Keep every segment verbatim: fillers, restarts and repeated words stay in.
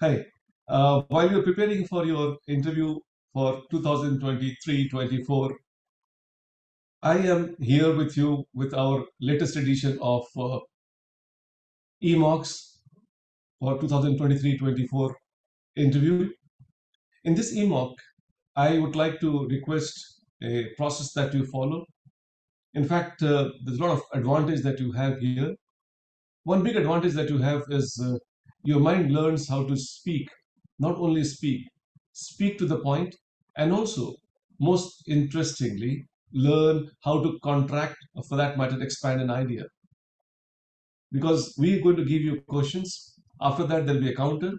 Hi. Uh, while you're preparing for your interview for two thousand twenty-three twenty-four, I am here with you with our latest edition of uh, eMocks for two thousand twenty-three twenty-four interview. In this eMock, I would like to request a process that you follow. In fact, uh, there's a lot of advantage that you have here. One big advantage that you have is uh, your mind learns how to speak, not only speak, speak to the point, and also, most interestingly, learn how to contract, or for that matter, expand an idea. Because we're going to give you questions. After that, there'll be a counter.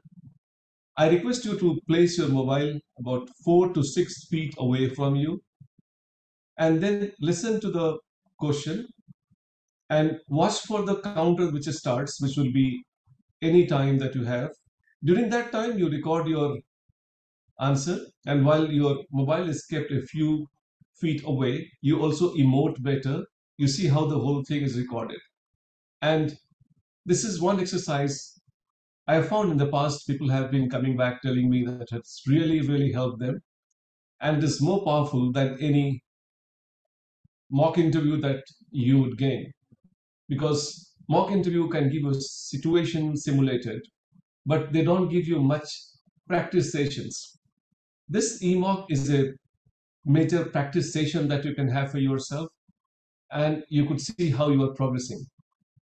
I request you to place your mobile about four to six feet away from you, and then listen to the question and watch for the counter which starts, which will be any time that you have. During that time, you record your answer, and while your mobile is kept a few feet away, you also emote better. You see how the whole thing is recorded. And this is one exercise I have found in the past. People have been coming back telling me that it's really, really helped them, and is more powerful than any mock interview that you would gain. Because mock interview can give a situation simulated, but they don't give you much practice sessions. This eMock is a major practice session that you can have for yourself, and you could see how you are progressing.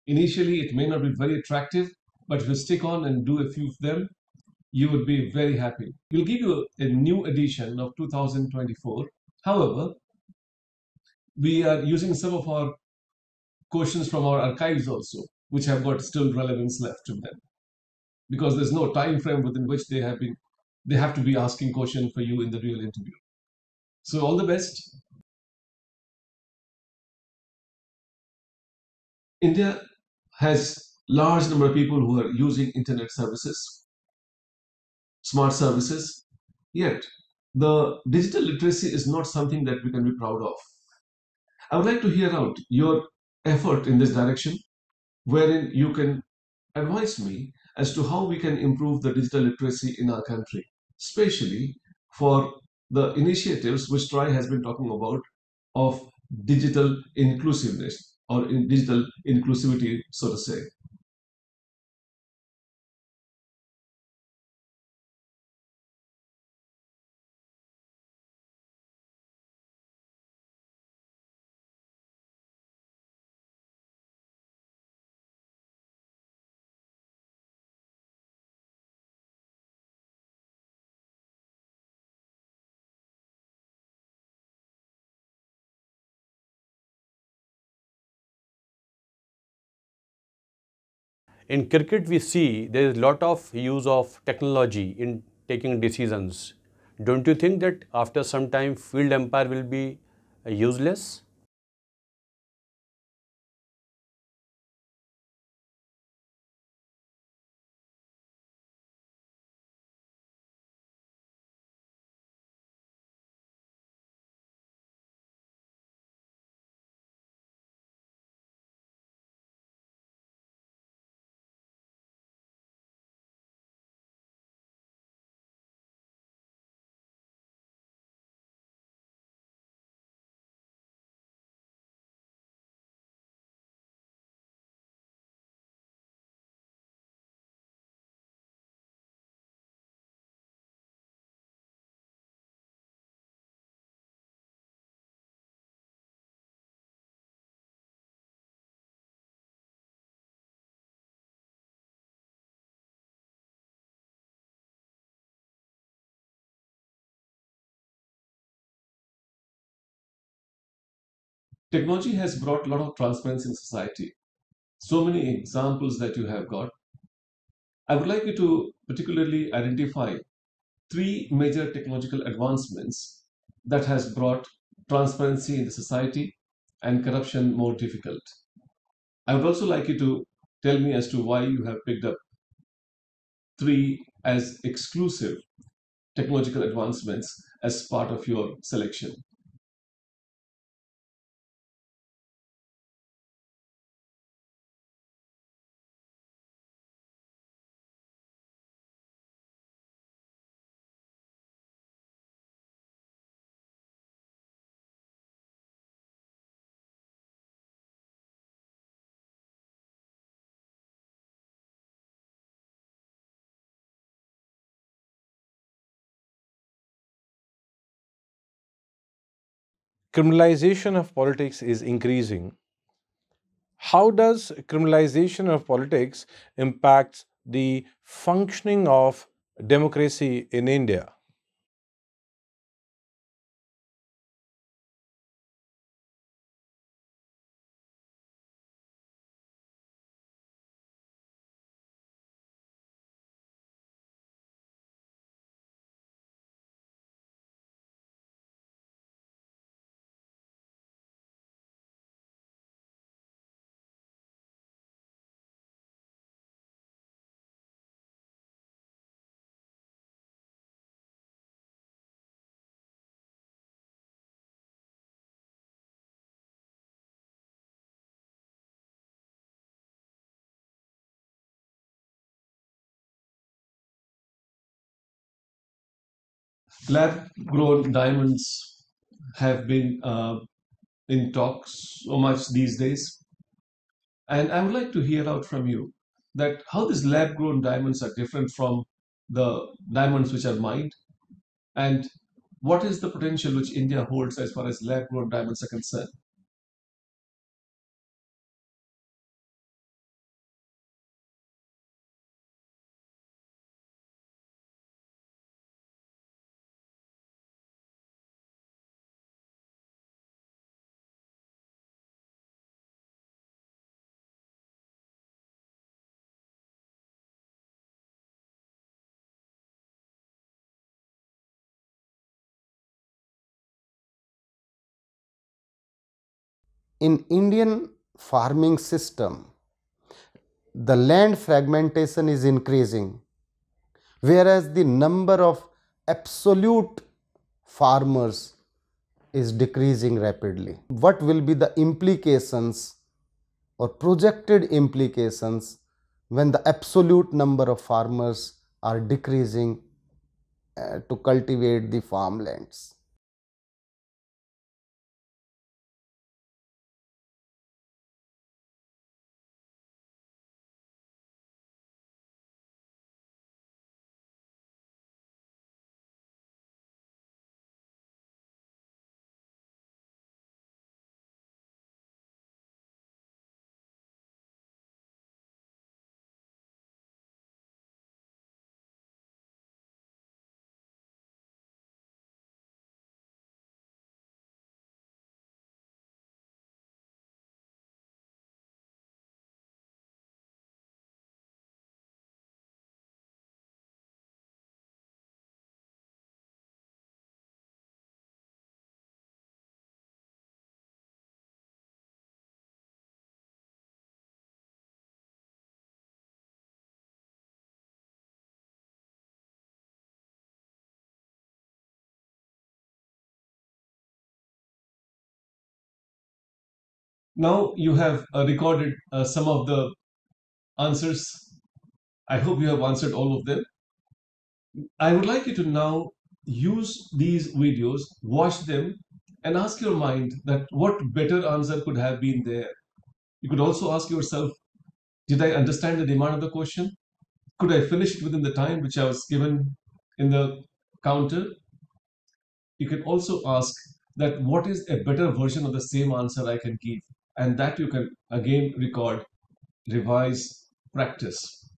Initially, it may not be very attractive, but if you stick on and do a few of them, you would be very happy. We'll give you a new edition of two thousand twenty-four. However, we are using some of our questions from our archives also, which have got still relevance left to them, because there's no time frame within which they have been they have to be asking questions for you in the real interview. So all the best. India has large number of people who are using internet services, smart services, yet the digital literacy is not something that we can be proud of. I would like to hear out your effort in this direction, wherein you can advise me as to how we can improve the digital literacy in our country, especially for the initiatives which T R I has been talking about of digital inclusiveness, or in digital inclusivity, so to say. In cricket, we see there is a lot of use of technology in taking decisions. Don't you think that after some time field umpire will be useless? Technology has brought a lot of transparency in society. So many examples that you have got. I would like you to particularly identify three major technological advancements that has brought transparency in the society and corruption more difficult. I would also like you to tell me as to why you have picked up three as exclusive technological advancements as part of your selection. criminalization of politics is increasing. How does criminalization of politics impact the functioning of democracy in India? Lab-grown diamonds have been uh, in talks so much these days, and I would like to hear out from you that how these lab-grown diamonds are different from the diamonds which are mined, and what is the potential which India holds as far as lab-grown diamonds are concerned. In Indian farming system, the land fragmentation is increasing, whereas the number of absolute farmers is decreasing rapidly. What will be the implications or projected implications when the absolute number of farmers are decreasing uh, to cultivate the farmlands? Now you have uh, recorded uh, some of the answers. I hope you have answered all of them. I would like you to now use these videos, watch them, and ask your mind that what better answer could have been there. You could also ask yourself, did I understand the demand of the question? Could I finish it within the time which I was given in the counter? You can also ask that what is a better version of the same answer I can give? And that you can again record, revise, practice.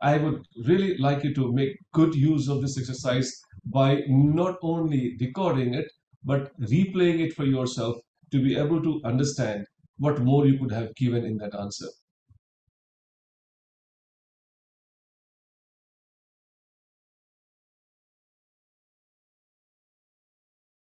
I would really like you to make good use of this exercise by not only recording it, but replaying it for yourself to be able to understand what more you could have given in that answer.